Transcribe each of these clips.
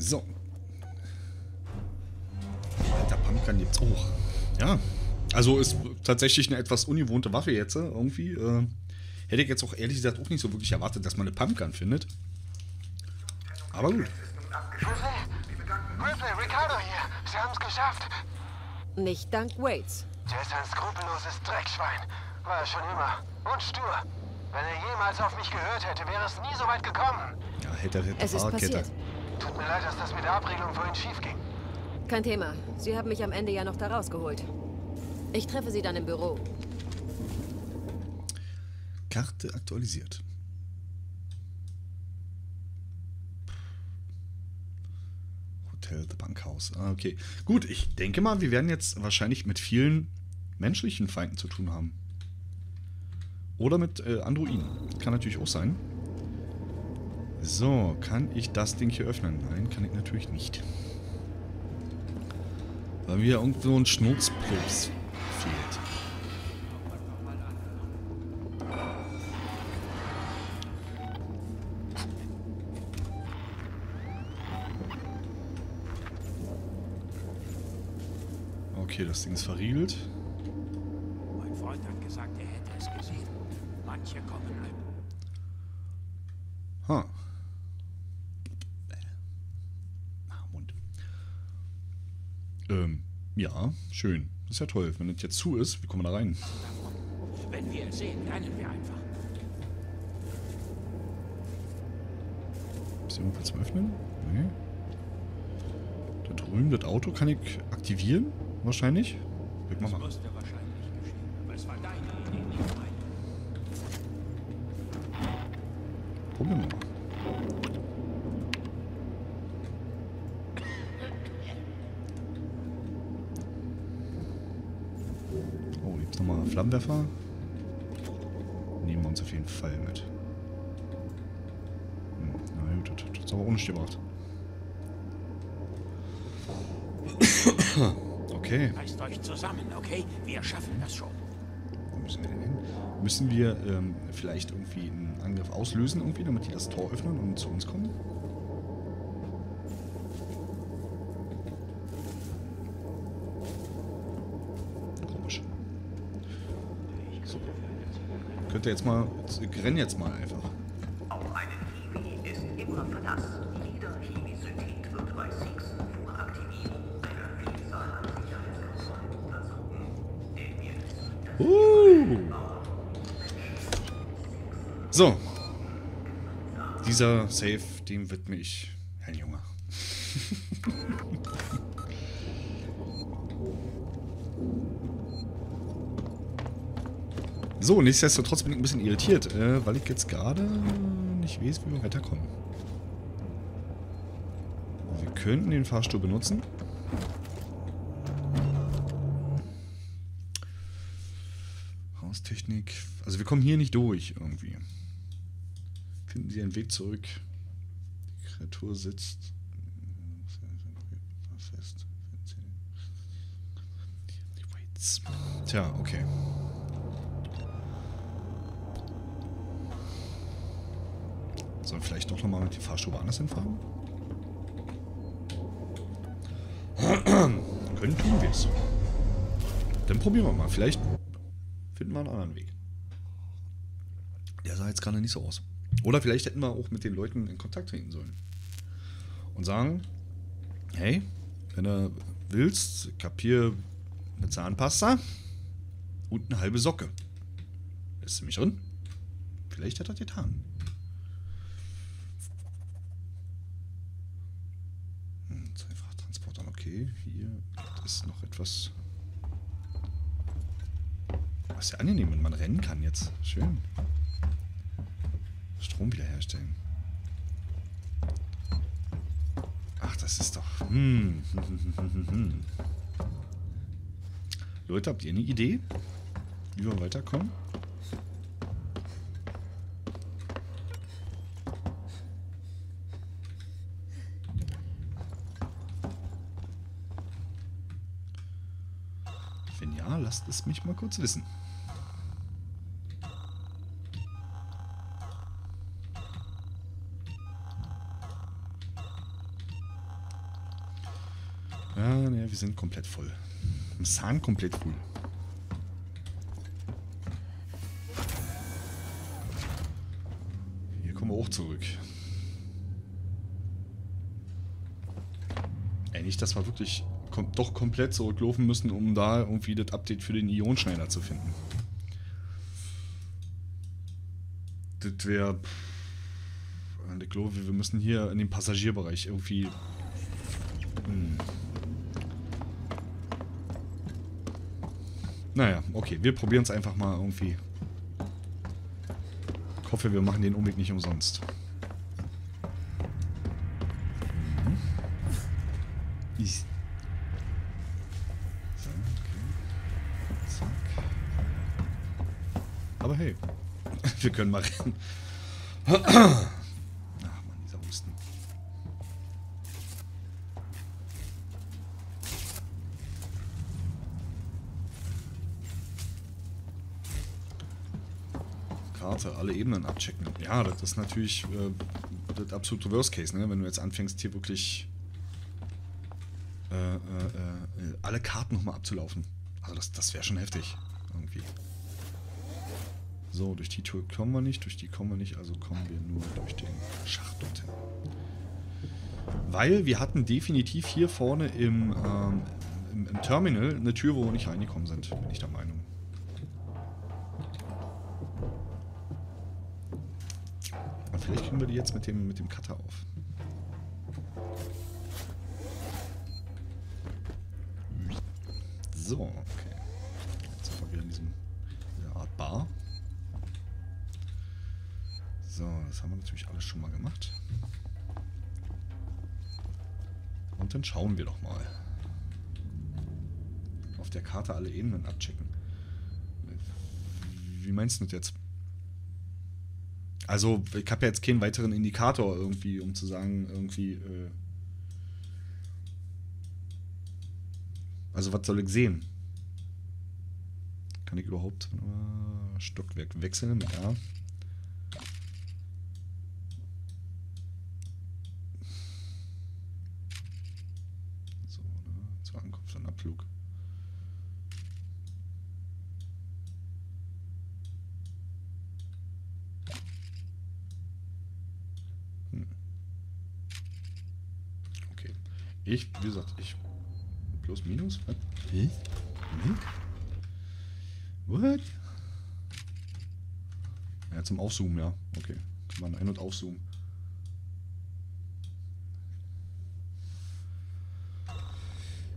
So. Alter, Pumpgun jetzt hoch. Ja. Also ist tatsächlich eine etwas ungewohnte Waffe jetzt irgendwie. Hätte ich jetzt auch ehrlich gesagt auch nicht so wirklich erwartet, dass man eine Pumpgun findet. Aber gut. Ripley, Ricardo hier. Sie haben es geschafft. Nicht dank Waits. Der ist ein skrupelloses Dreckschwein. War er schon immer. Und stur. Wenn er jemals auf mich gehört hätte, wäre es nie so weit gekommen. Ja, es ist passiert. Tut mir leid, dass das mit der Abregelung vorhin schief ging. Kein Thema. Sie haben mich am Ende ja noch da rausgeholt. Ich treffe Sie dann im Büro. Karte aktualisiert. Hotel The Bankhouse. Ah, okay. Gut, ich denke mal, wir werden jetzt wahrscheinlich mit vielen menschlichen Feinden zu tun haben. Oder mit Androiden. Kann natürlich auch sein. So, kann ich das Ding hier öffnen? Nein, kann ich natürlich nicht. Weil mir irgendwo ein Schnurzplugs fehlt. Okay, das Ding ist verriegelt. Mein Freund hat gesagt, er hätte es gesehen. Manche kommen rein. Ha. Mund. Ja, schön. Das ist ja toll. Wenn das jetzt zu ist, wie kommen wir da rein? Wenn wir es sehen, rennen wir einfach. Ist irgendwas zum Öffnen? Nee. Da drüben, das Auto kann ich aktivieren? Wahrscheinlich. Ich mach mal. Probieren wir mal. Oh, gibt's nochmal einen Flammenwerfer? Nehmen wir uns auf jeden Fall mit. Na gut, das hat uns aber auch nicht gebracht. Okay. Reißt euch zusammen, okay? Wir schaffen das schon. Wo müssen wir denn hin? Müssen wir vielleicht irgendwie einen Angriff auslösen, irgendwie, damit die das Tor öffnen und zu uns kommen? Komisch. So. Könnt ihr jetzt mal. Ich renn jetzt mal einfach. Auch eine Kiwi ist immer Verlass. Jeder Kiwi-Synthid wird bei Six vor Aktivierung einer Vielzahl an Sicherheitskonzepten untersuchen. Denn jetzt. So, dieser Safe, dem widme ich Herrn Junger. So, nichtsdestotrotz bin ich ein bisschen irritiert, weil ich jetzt gerade nicht weiß, wie wir weiterkommen. Wir könnten den Fahrstuhl benutzen. Haustechnik. Also wir kommen hier nicht durch irgendwie. Finden Sie einen Weg zurück. Die Kreatur sitzt fest. Tja, okay. Sollen wir vielleicht doch nochmal mit dem Fahrstuhl anders hinfahren? Können tun wir es. Dann probieren wir mal. Vielleicht finden wir einen anderen Weg. Der sah jetzt gerade nicht so aus. Oder vielleicht hätten wir auch mit den Leuten in Kontakt treten sollen. Und sagen, hey, wenn du willst, ich hab hier eine Zahnpasta und eine halbe Socke. Lässt du mich drin? Vielleicht hat er das getan. Zwei Frachttransportern, okay. Hier ist noch etwas. Das ist ja angenehm, wenn man rennen kann jetzt. Schön. Strom wiederherstellen. Ach, das ist doch. Leute, habt ihr eine Idee, wie wir weiterkommen? Wenn ja, lasst es mich mal kurz wissen. Ja, wir sind komplett voll. Wir sind komplett voll. Hier kommen wir auch zurück. Ey, nicht, dass wir wirklich doch komplett zurücklaufen müssen, um da irgendwie das Update für den Ionenschneider zu finden. Das wäre... Ich glaube, wir müssen hier in den Passagierbereich irgendwie... Naja, okay, wir probieren es einfach mal irgendwie. Ich hoffe, wir machen den Umweg nicht umsonst. So, okay. Zack. Aber hey, wir können mal rennen. Ach man, dieser Husten. Karte, alle Ebenen abchecken. Ja, das ist natürlich das absolute Worst Case, ne? Wenn du jetzt anfängst, hier wirklich alle Karten nochmal abzulaufen. Also das wäre schon heftig. Irgendwie. So, durch die Tür kommen wir nicht, also kommen wir nur durch den Schacht dorthin. Weil wir hatten definitiv hier vorne im Terminal eine Tür, wo wir nicht reingekommen sind, bin ich der Meinung. Aber vielleicht kriegen wir die jetzt mit dem Cutter auf. So, okay. Jetzt sind wir wieder in dieser Art Bar. So, das haben wir natürlich alles schon mal gemacht. Und dann schauen wir doch mal. Auf der Karte alle Ebenen abchecken. Wie meinst du das jetzt? Also, ich habe ja jetzt keinen weiteren Indikator irgendwie, um zu sagen, irgendwie... Also was soll ich sehen? Kann ich überhaupt Stockwerk wechseln mit R? So, ne? Zur Ankunft und Abflug. Okay. Wie gesagt, Plus, Minus? Was? Wie? What? Ja, zum Aufzoomen, ja. Okay. Kann man ein- und aufzoomen.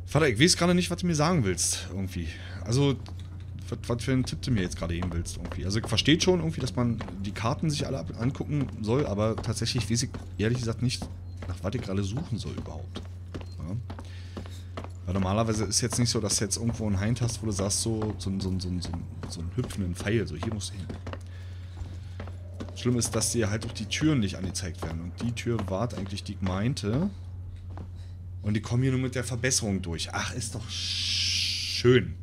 Vater, ich weiß gerade nicht, was du mir sagen willst, irgendwie. Also, was für einen Tipp du mir jetzt gerade geben willst, irgendwie. Also, ich verstehe schon irgendwie, dass man die Karten sich alle angucken soll, aber tatsächlich weiß ich ehrlich gesagt nicht, nach was ich gerade suchen soll überhaupt. Ja. Weil normalerweise ist jetzt nicht so, dass du jetzt irgendwo einen Hind hast, wo du sagst, so einen hüpfenden Pfeil, so hier musst du hin. Schlimm ist, dass dir halt auch die Türen nicht angezeigt werden. Und die Tür war eigentlich, die ich meinte. Und die kommen hier nur mit der Verbesserung durch. Ach, ist doch schön.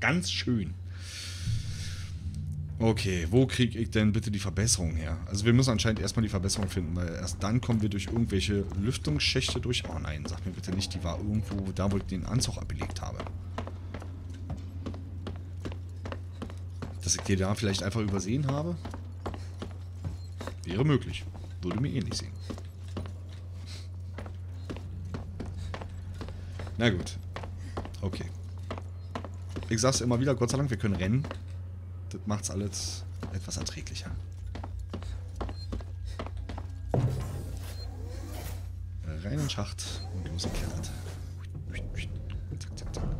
Ganz schön. Okay, wo kriege ich denn bitte die Verbesserung her? Also wir müssen anscheinend erstmal die Verbesserung finden, weil erst dann kommen wir durch irgendwelche Lüftungsschächte durch. Oh nein, sag mir bitte nicht, die war irgendwo da, wo ich den Anzug abgelegt habe. Dass ich die da vielleicht einfach übersehen habe? Wäre möglich. Würde mir ähnlich sehen. Na gut. Okay. Ich sag's immer wieder, Gott sei Dank, wir können rennen. Das macht's alles etwas erträglicher. Rein in den Schacht und losgeklettert. Zack, zack, zack.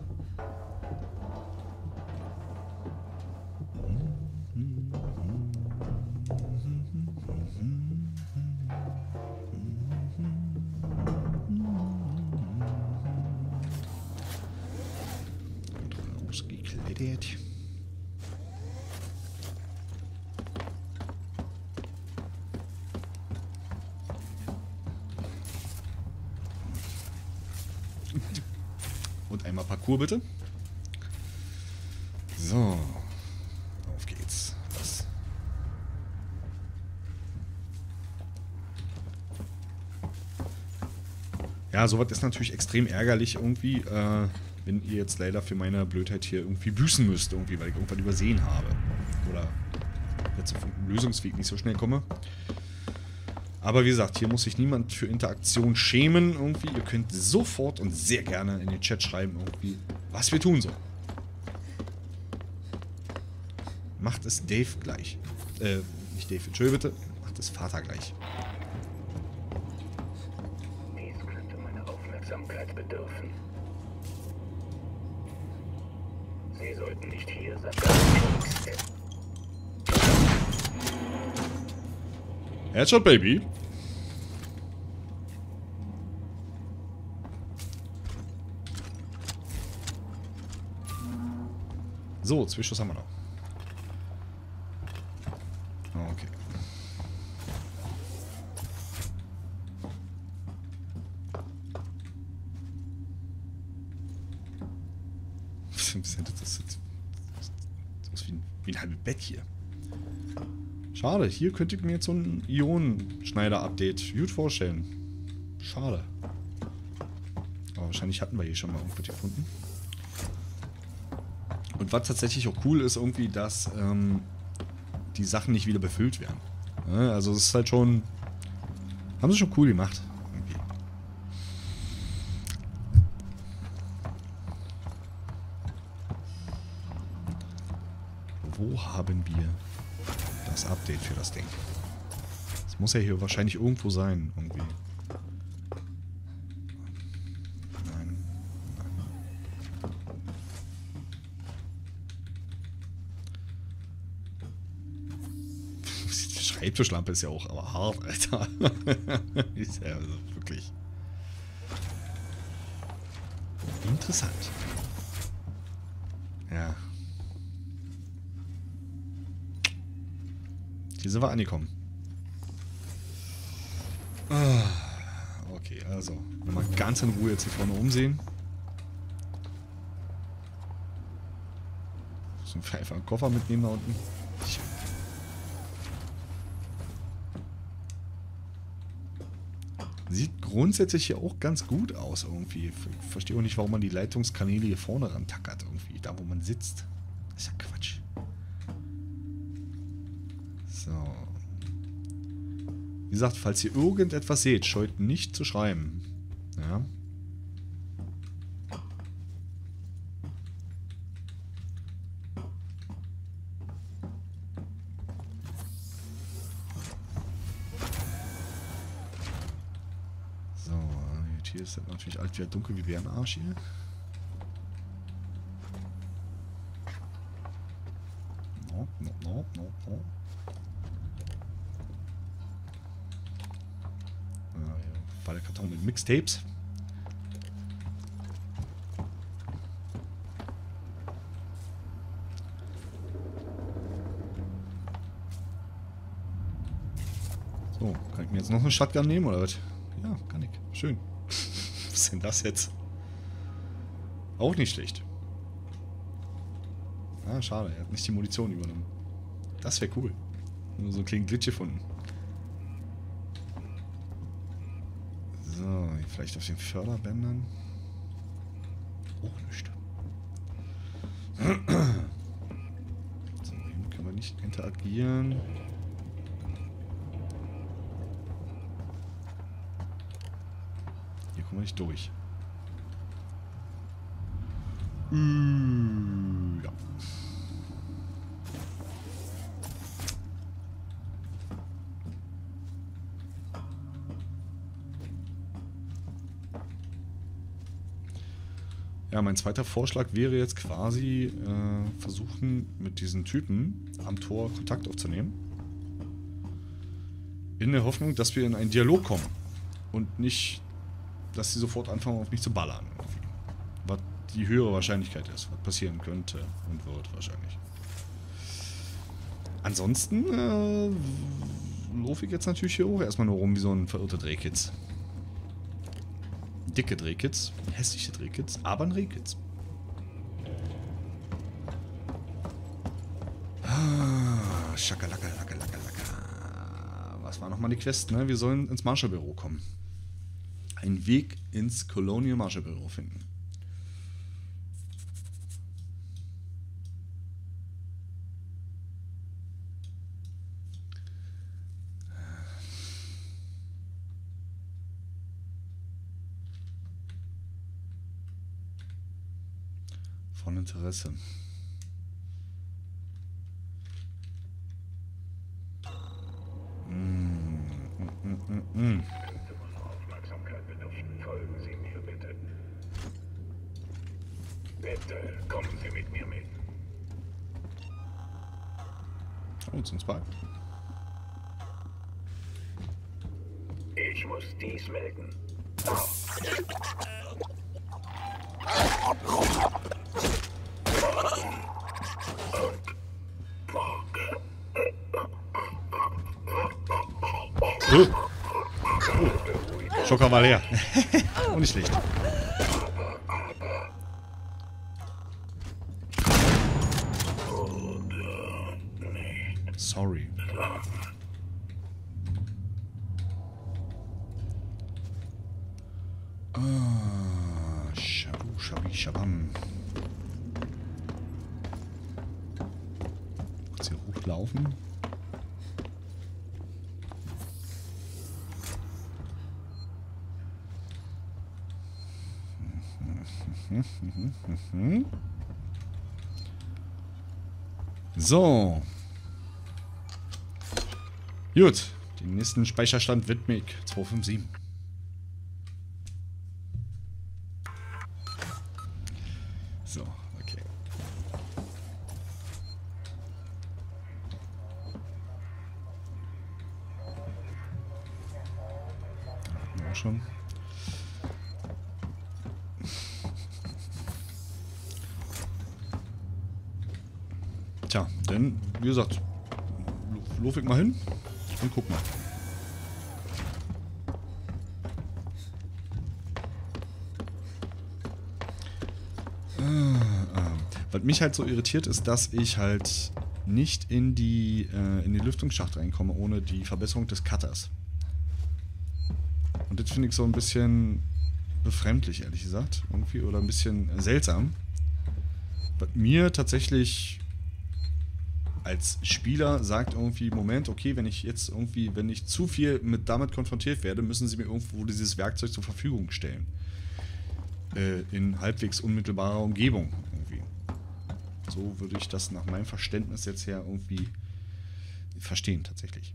Und losgeklettert. Bitte. So. Auf geht's. Was? Ja, sowas ist natürlich extrem ärgerlich irgendwie, wenn ihr jetzt leider für meine Blödheit hier irgendwie büßen müsst, weil ich irgendwann übersehen habe. Oder jetzt auf dem Lösungsweg nicht so schnell komme. Aber wie gesagt, hier muss sich niemand für Interaktion schämen irgendwie. Ihr könnt sofort und sehr gerne in den Chat schreiben irgendwie, was wir tun sollen. Macht es Dave gleich. Nicht Dave, Entschuldigung bitte. Macht es Vater gleich. Dies könnte meiner Aufmerksamkeit bedürfen. Sie sollten nicht hier sein. Headshot, Baby. So, Zwischenschuss haben wir noch. Okay. Das ist wie ein halbes Bett hier. Schade, hier könnte ich mir jetzt so ein Ionenschneider-Update gut vorstellen. Schade. Aber wahrscheinlich hatten wir hier schon mal irgendwas gefunden. Und was tatsächlich auch cool ist irgendwie, dass die Sachen nicht wieder befüllt werden. Also es ist halt schon... Haben sie schon cool gemacht. Irgendwie. Wo haben wir das Update für das Ding? Das muss ja hier wahrscheinlich irgendwo sein. Irgendwie. Nein. Nein. Schreibtischlampe ist ja auch aber hart, Alter. Ist ja also wirklich interessant. Ja. Hier sind wir angekommen. Okay, also nochmal ganz in Ruhe jetzt hier vorne umsehen. So ein Pfeifer-Koffer mitnehmen da unten. Sieht grundsätzlich hier auch ganz gut aus irgendwie. Ich verstehe auch nicht, warum man die Leitungskanäle hier vorne ran tackert irgendwie. Da, wo man sitzt. Das ist ja Quatsch. So. Wie gesagt, falls ihr irgendetwas seht, scheut nicht zu schreiben. Ja. Hier ist das natürlich alt wieder dunkel wie Bärenarsch hier. No, no, no, no, no. Ah, hier war der Karton mit Mixtapes. So, kann ich mir jetzt noch eine Shotgun nehmen oder was? Ja, kann ich. Schön. Was ist denn das jetzt? Auch nicht schlecht. Ah, schade. Er hat nicht die Munition übernommen. Das wäre cool. Nur so einen kleinen Glitch gefunden. So, vielleicht auf den Förderbändern. Oh, nicht. So, hier können wir nicht interagieren. Kommen wir nicht durch. Ja. Ja, mein zweiter Vorschlag wäre jetzt quasi versuchen, mit diesen Typen am Tor Kontakt aufzunehmen. In der Hoffnung, dass wir in einen Dialog kommen. Und nicht... dass sie sofort anfangen, auf mich zu ballern. Was die höhere Wahrscheinlichkeit ist, was passieren könnte und wird wahrscheinlich. Ansonsten laufe ich jetzt natürlich hier auch erstmal nur rum wie so ein verirrter Drehkitz. Dicke Drehkitz, hässliche Drehkitz, aber ein Drehkitz. Ah, schakalaka, laka, laka, laka. Was war nochmal die Quest, ne? Wir sollen ins Marshallbüro kommen. einen Weg ins Colonial Marshall Büro finden. Von Interesse. Aufmerksamkeit bedürfen. Folgen Sie mir bitte. Bitte kommen Sie mit mir mit. Oh, zum Spark. Ich muss dies melden. So, komm mal her. Und nicht schlecht. Sorry. Ah, Shabu, Shabi, Shabam. Kurz hier hochlaufen. So. Gut. Den nächsten Speicherstand widme ich. 257. So, okay. Da hatten wir auch schon. Tja, denn, wie gesagt, lauf ich mal hin und guck mal. Was mich halt so irritiert ist, dass ich halt nicht in die in den Lüftungsschacht reinkomme, ohne die Verbesserung des Cutters. Und das finde ich so ein bisschen befremdlich, ehrlich gesagt. Irgendwie, oder ein bisschen seltsam. Was mir tatsächlich... als Spieler sagt irgendwie, Moment, okay, wenn ich jetzt irgendwie, wenn ich zu viel mit damit konfrontiert werde, müssen sie mir irgendwo dieses Werkzeug zur Verfügung stellen. In halbwegs unmittelbarer Umgebung irgendwie. So würde ich das nach meinem Verständnis jetzt her irgendwie verstehen tatsächlich.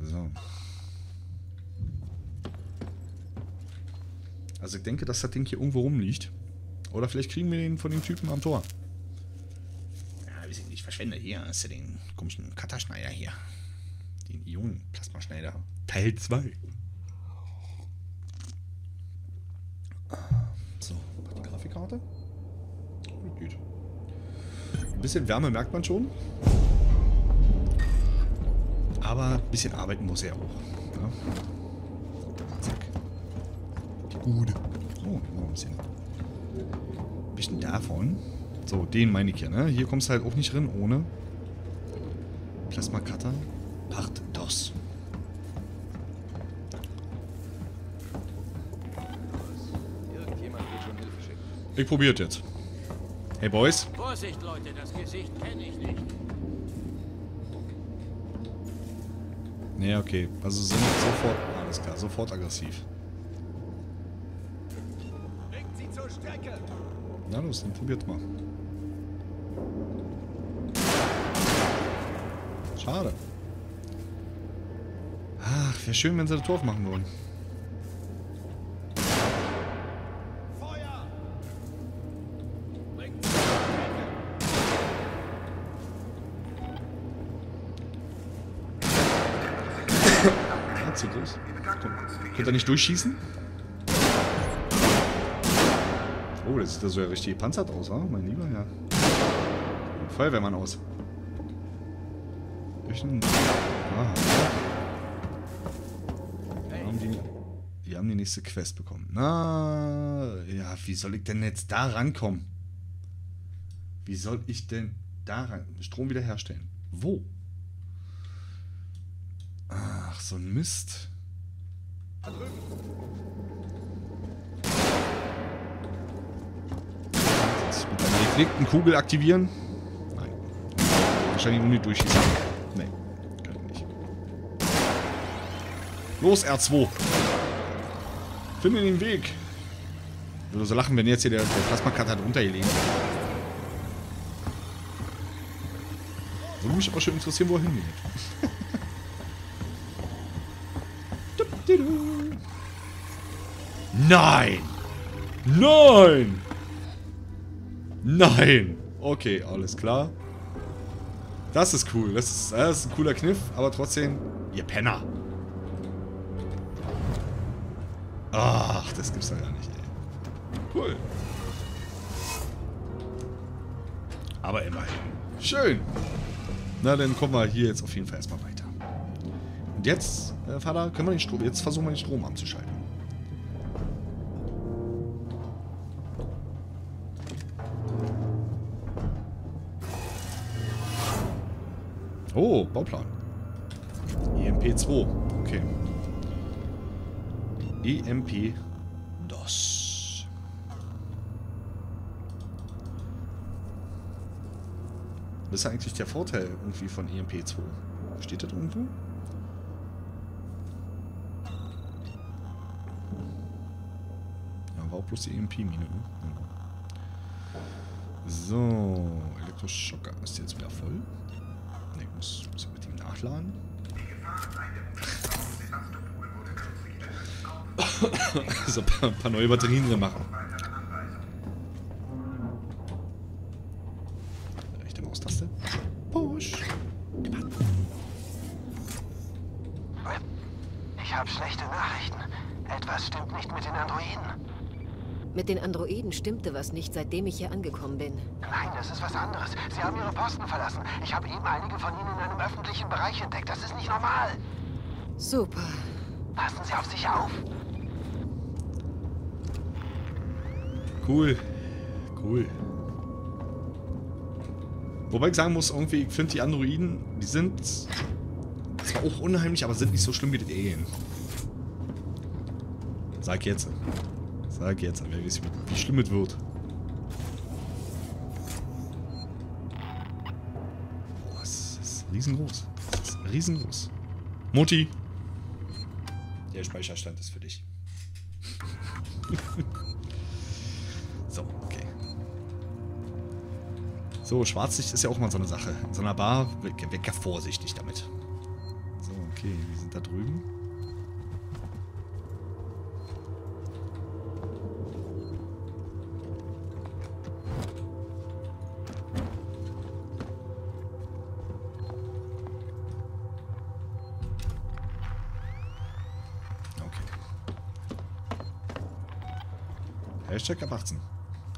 So. Also ich denke, dass das Ding hier irgendwo rumliegt. Oder vielleicht kriegen wir den von dem Typen am Tor. Ja, weiß ich nicht. Verschwende hier. Hast du den komischen Cutterschneider hier. Den Ionenplasmaschneider. Teil 2. So, macht die Grafikkarte. Gut. Ein bisschen Wärme merkt man schon. Aber ein bisschen arbeiten muss er auch. Ja. Gut. Oh, ein bisschen. Ein bisschen davon. So, den meine ich ja, ne? Hier kommst du halt auch nicht rein ohne. Plasma Cutter. Part DOS. Ich probiert jetzt. Hey, Boys. Vorsicht, Leute, das Gesicht kenne ich nicht. Nee, okay. Also sind sofort. Alles klar, sofort aggressiv. Na los, dann probiert mal. Schade. Ach, wäre schön, wenn sie das Tor aufmachen würden. Feuer! Ah, zu groß. Könnt ihr nicht durchschießen? Oh, das sieht ja so richtig gepanzert aus, oder? Mein lieber Herr. Feuerwehrmann aus. Wir haben die nächste Quest bekommen. Na, ja, wie soll ich denn jetzt da rankommen? Wie soll ich denn da ran... Strom wiederherstellen. Wo? Ach, so ein Mist. Da drüben. Jetzt mit einer geknickten Kugel aktivieren. Nein. Wahrscheinlich nur die durchschießen. Nee, kann ich nicht. Los, R2. Finde den Weg. Ich würde so lachen, wenn jetzt hier der Plasma Cutter drunter gelegen wird. Würde mich aber schon interessieren, wo er hingeht. Nein! Nein! Nein! Okay, alles klar. Das ist cool. Das ist ein cooler Kniff, aber trotzdem... Ihr Penner! Ach, das gibt's doch gar nicht, ey. Cool. Aber immerhin. Schön! Na, dann kommen wir hier jetzt auf jeden Fall erstmal weiter. Und jetzt, Vater, können wir den Strom... Jetzt versuchen wir, den Strom anzuschalten. Oh, Bauplan. EMP-2. Okay. EMP-DOS. Das ist eigentlich der Vorteil irgendwie von EMP-2. Steht das irgendwo? Ja, war auch bloß die EMP-Mine, ne? So, Elektroschocker ist jetzt wieder voll. Ne, ich muss mit ihm nachladen. So, ein paar neue Batterien drin machen. Mit den Androiden stimmte was nicht, seitdem ich hier angekommen bin. Nein, das ist was anderes. Sie haben ihre Posten verlassen. Ich habe eben einige von ihnen in einem öffentlichen Bereich entdeckt. Das ist nicht normal. Super. Passen Sie auf sich auf. Cool. Cool. Wobei ich sagen muss, irgendwie, ich finde die Androiden, die sind zwar auch unheimlich, aber sind nicht so schlimm wie die Alien. Sag jetzt. Sag jetzt, wer weiß, wie schlimm es wird. Boah, es ist riesengroß. Es ist riesengroß. Mutti! Der Speicherstand ist für dich. So, okay. So, Schwarzlicht ist ja auch mal so eine Sache. In so einer Bar, weg ja vorsichtig damit. So, okay, wir sind da drüben. Hashtag ab 18.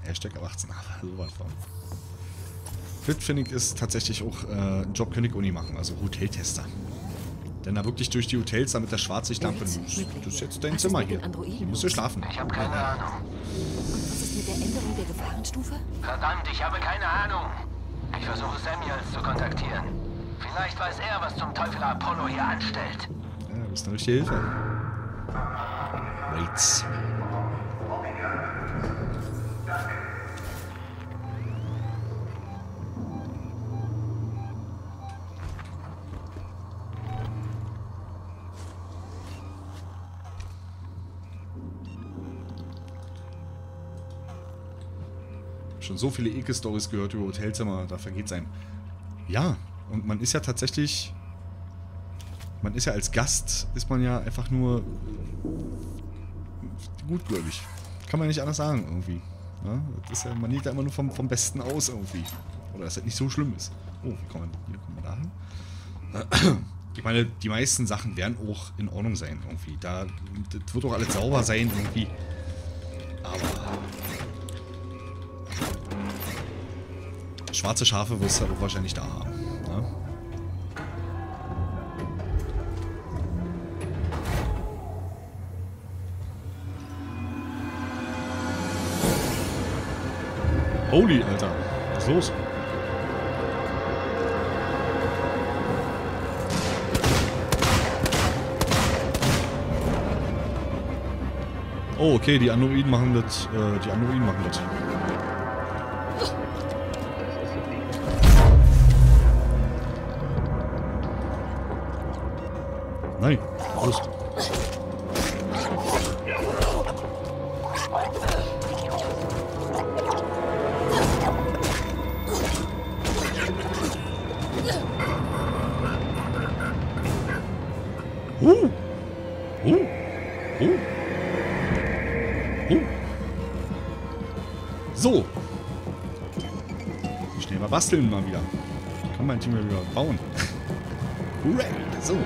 Hashtag ab 18, aber so weit von. Fit, finde ich, ist tatsächlich auch ein Job König Uni machen, also Hoteltester. Denn da wirklich durch die Hotels, damit der Schwarzlichtlampe muss. Das ist jetzt dein Zimmer hier. Du musst hier schlafen. Ich habe keine Ahnung. Und was ist mit der Änderung der Gefahrenstufe? Verdammt, ich habe keine Ahnung. Ich versuche Samuels zu kontaktieren. Vielleicht weiß er, was zum Teufel Apollo hier anstellt. Ja, du bist eine richtige Hilfe. Waits. Schon so viele Ekel-Stories gehört über Hotelzimmer, da vergeht's einem. Ja, und man ist ja tatsächlich, man ist ja als Gast, ist man ja einfach nur gutgläubig. Kann man nicht anders sagen, irgendwie. Ja, das ist ja, man geht ja immer nur vom Besten aus, irgendwie. Oder dass das nicht so schlimm ist. Oh, wie kommt man da hin? Ich meine, die meisten Sachen werden auch in Ordnung sein, irgendwie. Da, das wird auch alles sauber sein, irgendwie. Aber... schwarze Schafe wirst du halt auch wahrscheinlich da haben. Ne? Holy, Alter. Was ist los? Oh, okay, die Androiden machen das. Nein, los. So. Ich schnell mal basteln mal wieder. Ich kann mein Team wieder bauen. Hooray! So.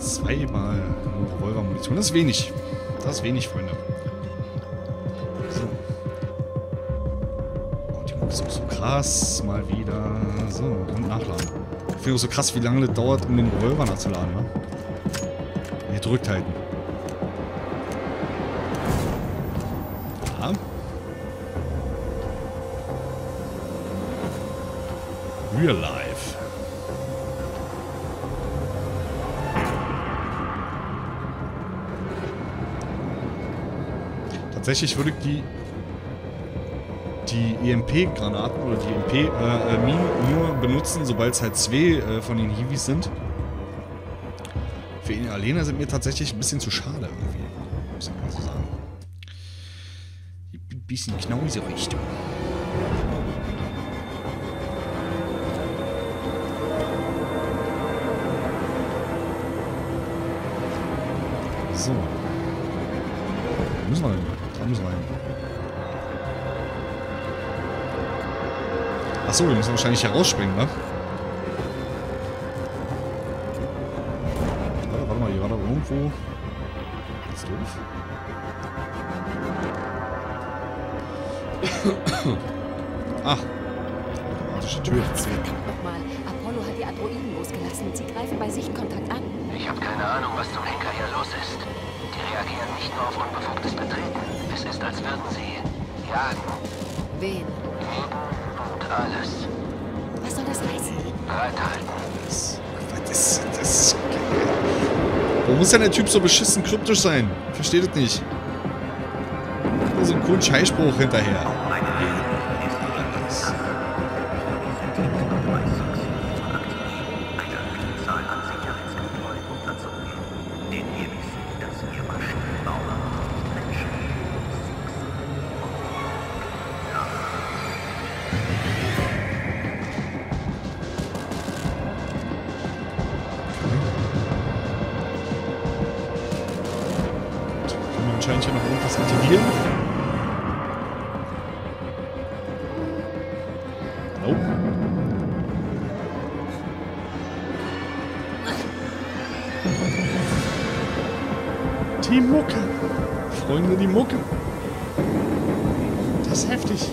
Zweimal Revolvermunition. Das ist wenig. Das ist wenig, Freunde. So. Oh, die Mucke ist auch so krass. Mal wieder. So, und nachladen. Ich finde auch so krass, wie lange das dauert, um den Revolver nachzuladen, ne? Hier drückt halten. Ja. Real life. Tatsächlich würde ich die EMP-Granaten oder die EMP-Minen nur benutzen, sobald es halt zwei von den Hiwis sind. Für ihn alleine sind mir tatsächlich ein bisschen zu schade irgendwie, muss ich mal so sagen. Ein bisschen knausige Richtung. So. Da müssen wir hin. Achso, wir müssen wahrscheinlich herausspringen, ne? Warte mal, hier war doch irgendwo. Das ist doof. Ach. Automatische Tür. Nochmal. Apollo hat die Androiden losgelassen. Sie greifen bei Sichtkontakt an. Ich habe keine Ahnung, was zum Henker hier los ist. Die reagieren nicht nur auf unbefugtes Betreten. Es ist, als würden sie jagen. Wen? Und alles. Was soll das heißen? Bereithalten. Das ist Warum muss denn der Typ so beschissen kryptisch sein? Versteht es nicht. Da so ein coolen Scheißspruch hinterher. Scheint hier noch irgendwas aktivieren. Nope. Die Mucke. Freunde, die Mucke. Das ist heftig.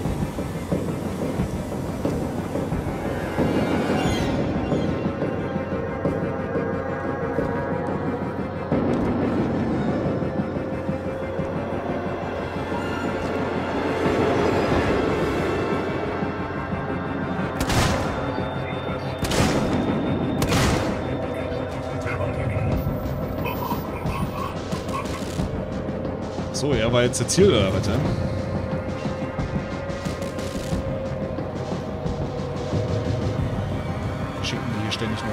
So, er war jetzt der Ziel oder was? Schicken die hier ständig mal.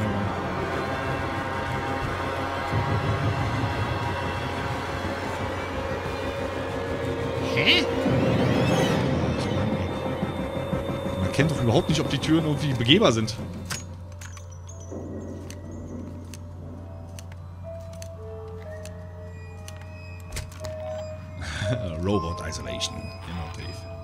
Hä? Man kennt doch überhaupt nicht, ob die Türen irgendwie begehbar sind. Robot isolation in our brief.